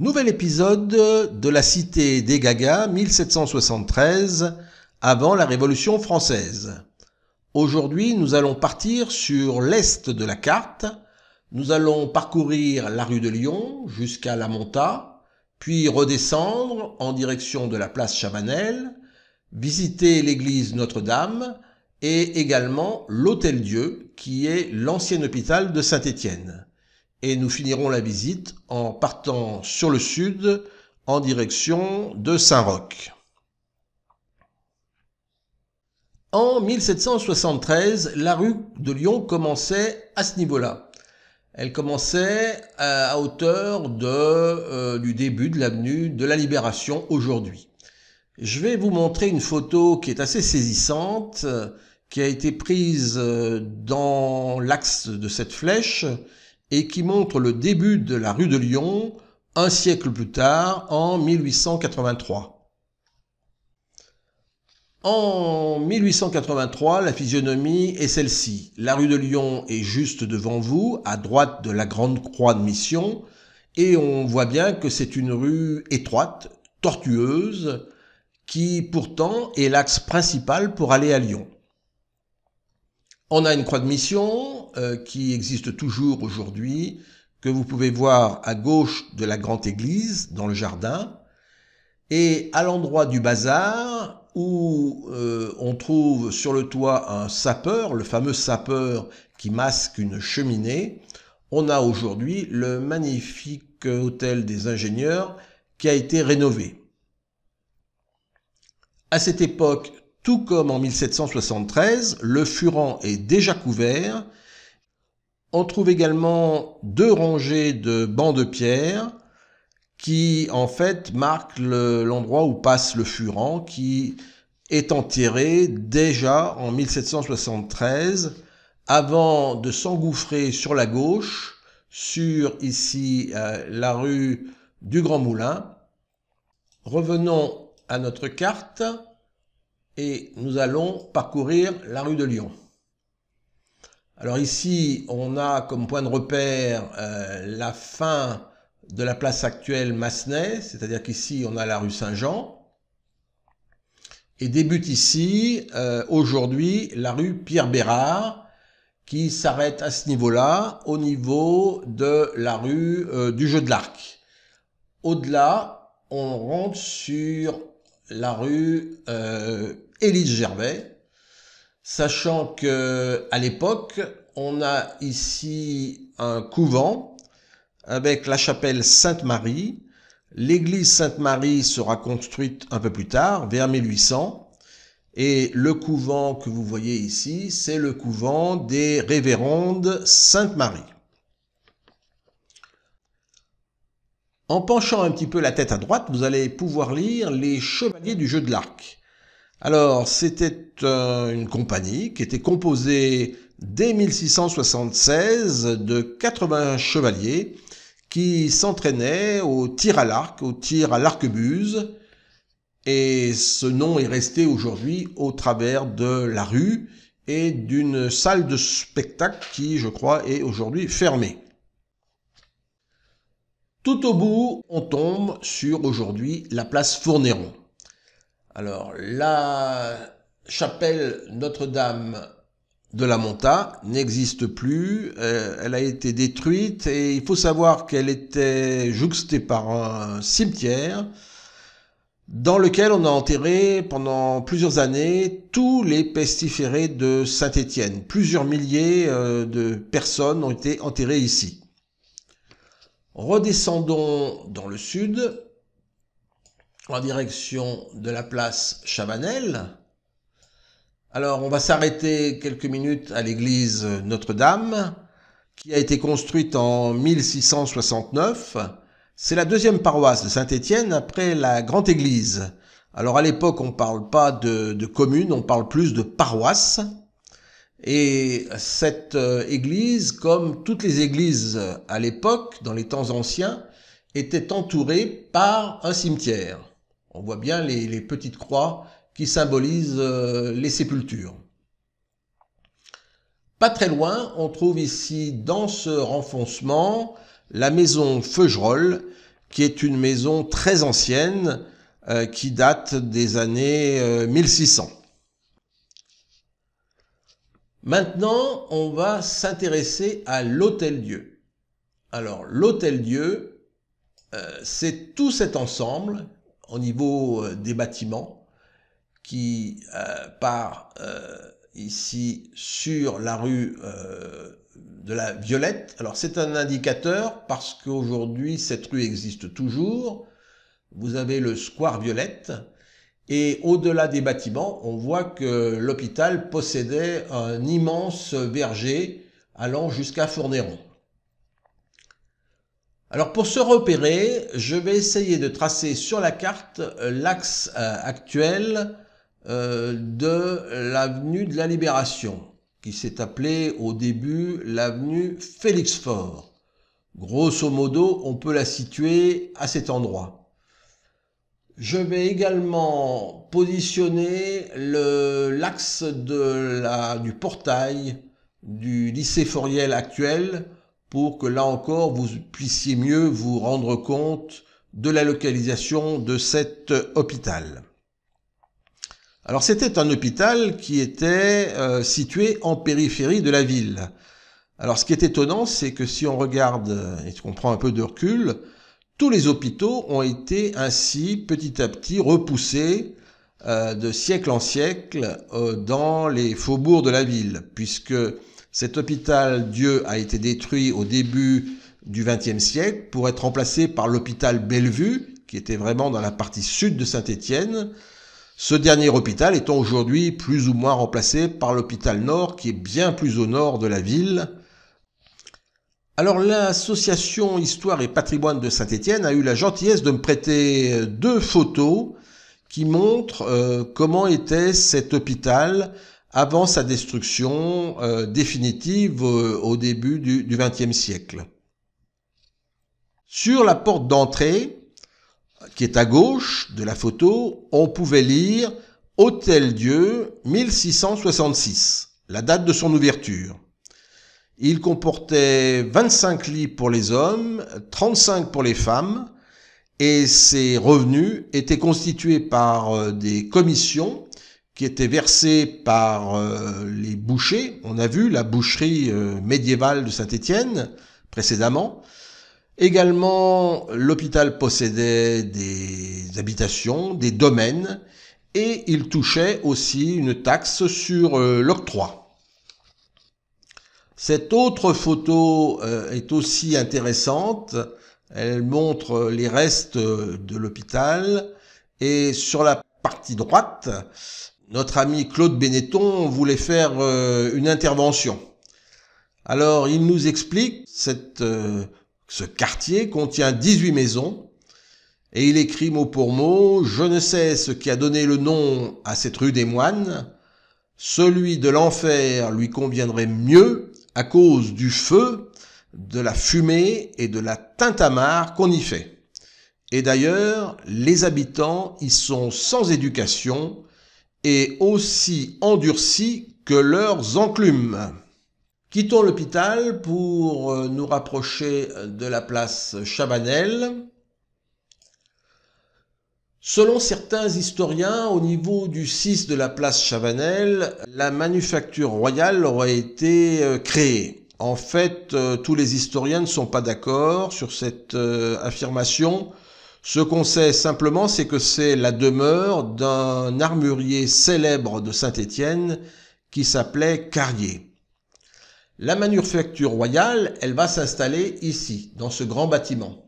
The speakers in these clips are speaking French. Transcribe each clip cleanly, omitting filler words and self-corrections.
Nouvel épisode de La Cité des Gagas, 1773, avant la Révolution française. Aujourd'hui, nous allons partir sur l'est de la carte. Nous allons parcourir la rue de Lyon jusqu'à la Montat, puis redescendre en direction de la place Chavanelle, visiter l'église Notre-Dame et également l'Hôtel Dieu, qui est l'ancien hôpital de Saint-Étienne. Et nous finirons la visite en partant sur le sud, en direction de St Roch. En 1773, la rue de Lyon commençait à ce niveau-là. Elle commençait à hauteur du début de l'avenue de la Libération aujourd'hui. Je vais vous montrer une photo qui est assez saisissante, qui a été prise dans l'axe de cette flèche, et qui montre le début de la rue de Lyon un siècle plus tard, en 1883. En 1883, la physionomie est celle-ci. La rue de Lyon est juste devant vous, à droite de la Grande Croix de Mission, et on voit bien que c'est une rue étroite, tortueuse, qui pourtant est l'axe principal pour aller à Lyon. On a une croix de mission qui existe toujours aujourd'hui, que vous pouvez voir à gauche de la grande église, dans le jardin, et à l'endroit du bazar, où on trouve sur le toit un sapeur, le fameux sapeur qui masque une cheminée, on a aujourd'hui le magnifique hôtel des ingénieurs qui a été rénové. À cette époque, tout comme en 1773, le Furan est déjà couvert. On trouve également deux rangées de bancs de pierre qui, en fait, marquent l'endroit où passe le Furan, qui est enterré déjà en 1773, avant de s'engouffrer sur la gauche, sur ici la rue du Grand Moulin. Revenons à notre carte. Et nous allons parcourir la rue de Lyon. Alors ici, on a comme point de repère la fin de la place actuelle Massenet, c'est-à-dire qu'ici, on a la rue Saint-Jean. Et débute ici, aujourd'hui, la rue Pierre-Bérard, qui s'arrête à ce niveau-là, au niveau de la rue du Jeu de l'Arc. Au-delà, on rentre sur la rue Élise Gervais, sachant que à l'époque on a ici un couvent avec la chapelle Sainte-Marie. L'église Sainte-Marie sera construite un peu plus tard, vers 1800, et le couvent que vous voyez ici, c'est le couvent des révérendes Sainte-Marie. En penchant un petit peu la tête à droite, vous allez pouvoir lire les Chevaliers du Jeu de l'Arc. Alors, c'était une compagnie qui était composée dès 1676 de 80 chevaliers qui s'entraînaient au tir à l'arc, au tir à l'arquebuse. Et ce nom est resté aujourd'hui au travers de la rue et d'une salle de spectacle qui, je crois, est aujourd'hui fermée. Tout au bout, on tombe sur aujourd'hui la place Fourneyron. Alors, la chapelle Notre-Dame de la Montat n'existe plus. Elle a été détruite et il faut savoir qu'elle était jouxtée par un cimetière dans lequel on a enterré pendant plusieurs années tous les pestiférés de Saint-Étienne. Plusieurs milliers de personnes ont été enterrées ici. Redescendons dans le sud, en direction de la place Chavanelle. Alors, on va s'arrêter quelques minutes à l'église Notre-Dame, qui a été construite en 1669. C'est la deuxième paroisse de Saint-Étienne après la Grande Église. Alors, à l'époque, on ne parle pas de commune, on parle plus de paroisse. Et cette église, comme toutes les églises à l'époque, dans les temps anciens, était entourée par un cimetière. On voit bien les petites croix qui symbolisent les sépultures. Pas très loin, on trouve ici, dans ce renfoncement, la maison Feugerolles, qui est une maison très ancienne qui date des années 1600. Maintenant, on va s'intéresser à l'Hôtel Dieu. Alors, l'Hôtel Dieu, c'est tout cet ensemble au niveau des bâtiments qui part ici sur la rue de la Violette. Alors, c'est un indicateur parce qu'aujourd'hui, cette rue existe toujours. Vous avez le square Violette. Et au-delà des bâtiments, on voit que l'hôpital possédait un immense verger allant jusqu'à Fourneyron. Alors pour se repérer, je vais essayer de tracer sur la carte l'axe actuel de l'avenue de la Libération, qui s'est appelée au début l'avenue Félix-Faure. Grosso modo, on peut la situer à cet endroit. Je vais également positionner l'axe du portail du lycée Fauriel actuel pour que là encore vous puissiez mieux vous rendre compte de la localisation de cet hôpital. Alors c'était un hôpital qui était situé en périphérie de la ville. Alors ce qui est étonnant, c'est que si on regarde et qu'on prend un peu de recul, tous les hôpitaux ont été ainsi petit à petit repoussés de siècle en siècle dans les faubourgs de la ville, puisque cet hôpital Dieu a été détruit au début du XXe siècle pour être remplacé par l'hôpital Bellevue, qui était vraiment dans la partie sud de Saint-Étienne. Ce dernier hôpital étant aujourd'hui plus ou moins remplacé par l'hôpital Nord, qui est bien plus au nord de la ville. Alors l'association Histoire et Patrimoine de Saint-Étienne a eu la gentillesse de me prêter deux photos qui montrent comment était cet hôpital avant sa destruction définitive au début du XXe siècle. Sur la porte d'entrée, qui est à gauche de la photo, on pouvait lire « Hôtel Dieu 1666 », la date de son ouverture. Il comportait 25 lits pour les hommes, 35 pour les femmes, et ses revenus étaient constitués par des commissions qui étaient versées par les bouchers. On a vu la boucherie médiévale de Saint-Étienne précédemment. Également, l'hôpital possédait des habitations, des domaines, et il touchait aussi une taxe sur l'octroi. Cette autre photo est aussi intéressante, elle montre les restes de l'hôpital et sur la partie droite, notre ami Claude Benetton voulait faire une intervention. Alors il nous explique ce quartier contient 18 maisons et il écrit mot pour mot « Je ne sais ce qui a donné le nom à cette rue des moines, celui de l'enfer lui conviendrait mieux » à cause du feu, de la fumée et de la tintamarre qu'on y fait. Et d'ailleurs, les habitants y sont sans éducation et aussi endurcis que leurs enclumes. Quittons l'hôpital pour nous rapprocher de la place Chavanelle. Selon certains historiens, au niveau du 6 de la place Chavanelle, la manufacture royale aurait été créée. En fait, tous les historiens ne sont pas d'accord sur cette affirmation. Ce qu'on sait simplement, c'est que c'est la demeure d'un armurier célèbre de Saint-Étienne qui s'appelait Carrier. La manufacture royale, elle va s'installer ici, dans ce grand bâtiment.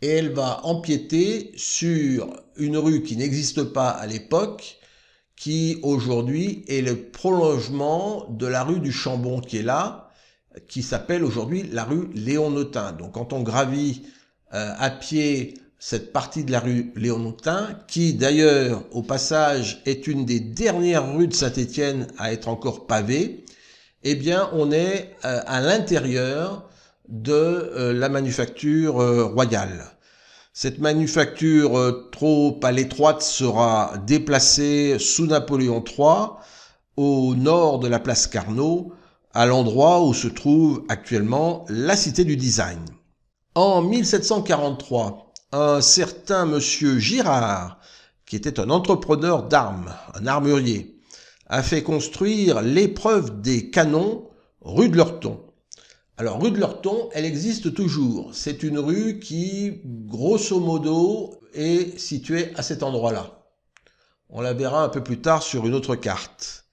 Et elle va empiéter sur une rue qui n'existe pas à l'époque, qui aujourd'hui est le prolongement de la rue du Chambon qui est là, qui s'appelle aujourd'hui la rue Léon-Notin. Donc quand on gravit à pied cette partie de la rue Léon-Notin, qui d'ailleurs au passage est une des dernières rues de Saint-Étienne à être encore pavée, eh bien on est à l'intérieur de la manufacture royale. Cette manufacture trop à l'étroite sera déplacée sous Napoléon III au nord de la place Carnot, à l'endroit où se trouve actuellement la Cité du Design. En 1743, un certain monsieur Girard, qui était un entrepreneur d'armes, un armurier, a fait construire l'épreuve des canons rue de Lyon. Alors, rue de Lyon, elle existe toujours. C'est une rue qui, grosso modo, est située à cet endroit-là. On la verra un peu plus tard sur une autre carte.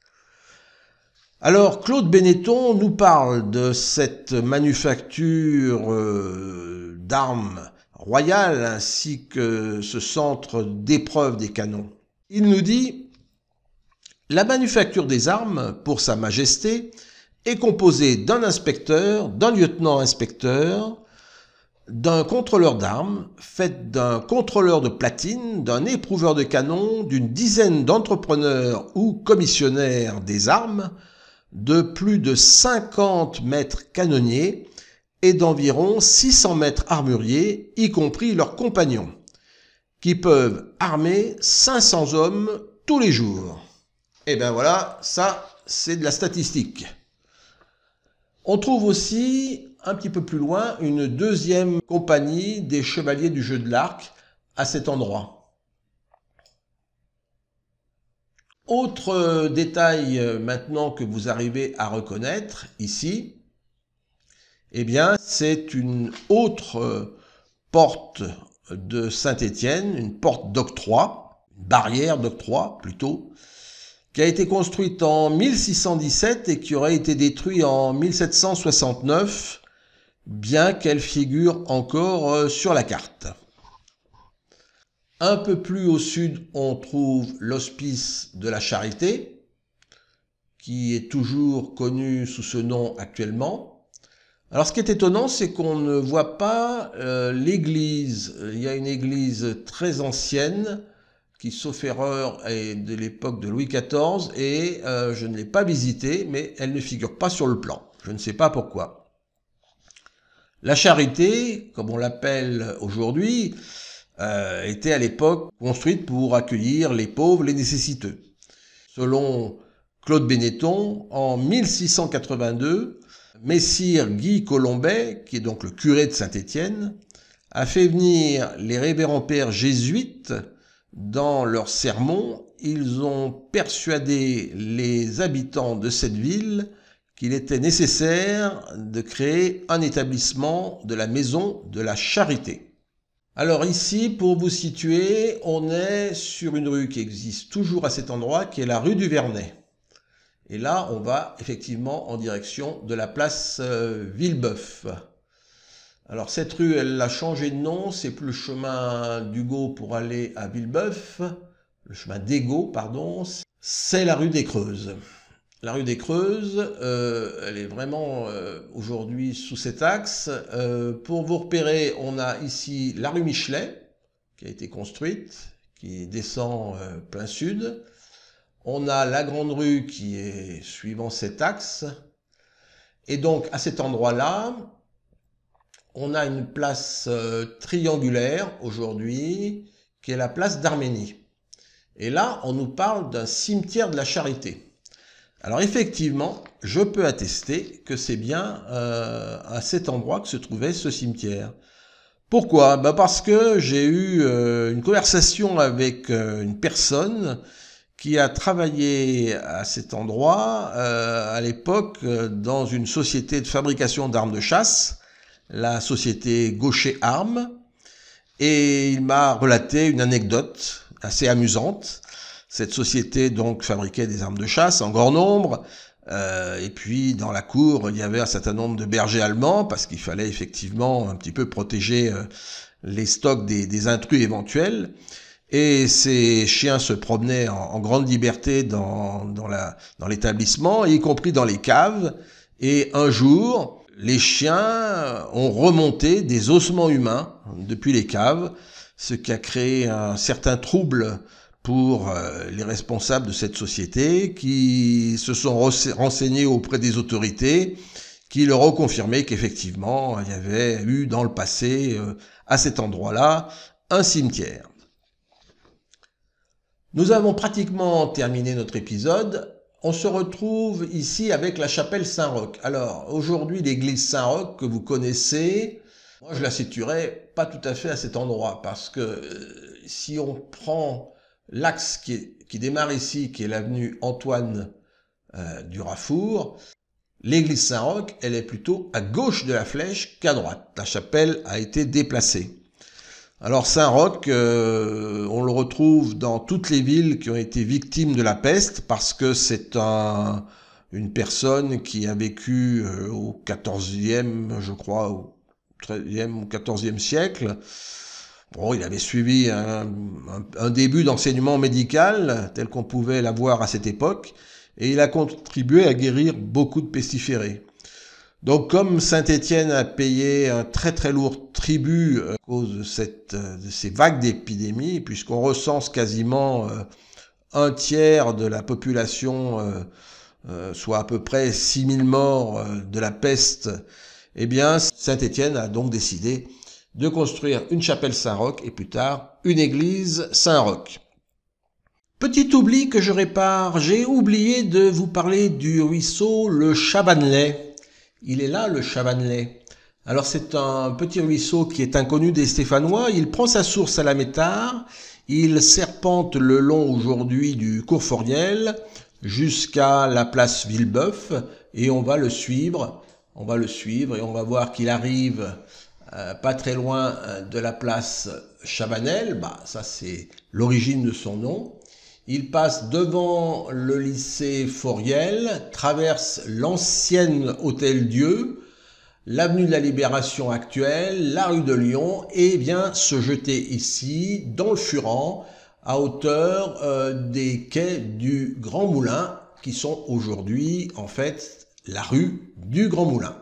Alors, Claude Benetton nous parle de cette manufacture d'armes royales ainsi que ce centre d'épreuve des canons. Il nous dit « La manufacture des armes, pour Sa Majesté, est composée d'un inspecteur, d'un lieutenant-inspecteur, d'un contrôleur d'armes, fait d'un contrôleur de platine, d'un éprouveur de canon, d'une dizaine d'entrepreneurs ou commissionnaires des armes, de plus de 50 maîtres canonniers et d'environ 600 maîtres armuriers, y compris leurs compagnons, qui peuvent armer 500 hommes tous les jours. » Et bien voilà, ça c'est de la statistique. On trouve aussi, un petit peu plus loin, une deuxième compagnie des Chevaliers du Jeu de l'Arc à cet endroit. Autre détail maintenant que vous arrivez à reconnaître ici, eh bien c'est une autre porte de Saint-Étienne, une porte d'octroi, une barrière d'octroi plutôt, qui a été construite en 1617 et qui aurait été détruite en 1769, bien qu'elle figure encore sur la carte. Un peu plus au sud, on trouve l'Hospice de la Charité, qui est toujours connu sous ce nom actuellement. Alors ce qui est étonnant, c'est qu'on ne voit pas l'église. Il y a une église très ancienne, qui, sauf erreur, est de l'époque de Louis XIV, et je ne l'ai pas visitée, mais elle ne figure pas sur le plan. Je ne sais pas pourquoi. La Charité, comme on l'appelle aujourd'hui, était à l'époque construite pour accueillir les pauvres, les nécessiteux. Selon Claude Benetton, en 1682, messire Guy Colombet, qui est donc le curé de Saint-Étienne, a fait venir les révérends pères jésuites. Dans leur sermon, ils ont persuadé les habitants de cette ville qu'il était nécessaire de créer un établissement de la maison de la Charité. Alors ici, pour vous situer, on est sur une rue qui existe toujours à cet endroit, qui est la rue du Vernet. Et là, on va effectivement en direction de la place Villebeuf. Alors cette rue, elle a changé de nom, c'est plus le chemin d'Hugo pour aller à Villebeuf, le chemin d'Ego, pardon, c'est la rue des Creuses. La rue des Creuses, elle est vraiment aujourd'hui sous cet axe. Pour vous repérer, on a ici la rue Michelet, qui a été construite, qui descend plein sud. On a la grande rue qui est suivant cet axe. Et donc à cet endroit-là, on a une place triangulaire aujourd'hui, qui est la place d'Arménie. Et là, on nous parle d'un cimetière de la Charité. Alors effectivement, je peux attester que c'est bien à cet endroit que se trouvait ce cimetière. Pourquoi? Ben parce que j'ai eu une conversation avec une personne qui a travaillé à cet endroit à l'époque dans une société de fabrication d'armes de chasse, la société Gaucher Armes, et il m'a relaté une anecdote assez amusante. Cette société donc fabriquait des armes de chasse en grand nombre, et puis dans la cour il y avait un certain nombre de bergers allemands, parce qu'il fallait effectivement un petit peu protéger les stocks des intrus éventuels, et ces chiens se promenaient en grande liberté dans l'établissement, y compris dans les caves, et un jour les chiens ont remonté des ossements humains depuis les caves, ce qui a créé un certain trouble pour les responsables de cette société, qui se sont renseignés auprès des autorités, qui leur ont confirmé qu'effectivement, il y avait eu dans le passé, à cet endroit-là, un cimetière. Nous avons pratiquement terminé notre épisode. On se retrouve ici avec la chapelle Saint Roch. Alors, aujourd'hui, l'église Saint Roch que vous connaissez, Moi, je la situerais pas tout à fait à cet endroit, parce que si on prend l'axe qui démarre ici, qui est l'avenue Antoine du Rafour, l'église Saint-Roch, elle est plutôt à gauche de la flèche qu'à droite. La chapelle a été déplacée. Alors Saint-Roch, on le retrouve dans toutes les villes qui ont été victimes de la peste, parce que c'est une personne qui a vécu au 14e, je crois, au 13e ou 14e siècle. Bon, il avait suivi un début d'enseignement médical, tel qu'on pouvait l'avoir à cette époque, et il a contribué à guérir beaucoup de pestiférés. Donc comme Saint-Étienne a payé un très très lourd tribut à cause de ces vagues d'épidémies, puisqu'on recense quasiment un tiers de la population, soit à peu près 6000 morts de la peste, eh bien Saint-Étienne a donc décidé de construire une chapelle Saint-Roch et plus tard une église Saint-Roch. Petit oubli que je répare, j'ai oublié de vous parler du ruisseau le Chavanelet. Il est là, le Chavanelet. Alors c'est un petit ruisseau qui est inconnu des Stéphanois. Il prend sa source à la Métard. Il serpente le long aujourd'hui du cours Fauriel jusqu'à la place Villebeuf. Et on va le suivre. On va le suivre et on va voir qu'il arrive pas très loin de la place Chavanelle. Bah, ça c'est l'origine de son nom. Il passe devant le lycée Fauriel, traverse l'ancienne Hôtel Dieu, l'avenue de la Libération actuelle, la rue de Lyon, et vient se jeter ici, dans le Furan, à hauteur des quais du Grand Moulin, qui sont aujourd'hui, en fait, la rue du Grand Moulin.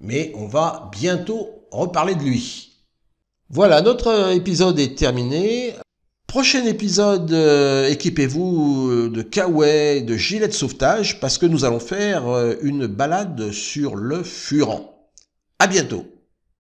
Mais on va bientôt reparler de lui. Voilà, notre épisode est terminé. Prochain épisode, équipez-vous de kawaii, de gilets de sauvetage, parce que nous allons faire une balade sur le Furan. À bientôt.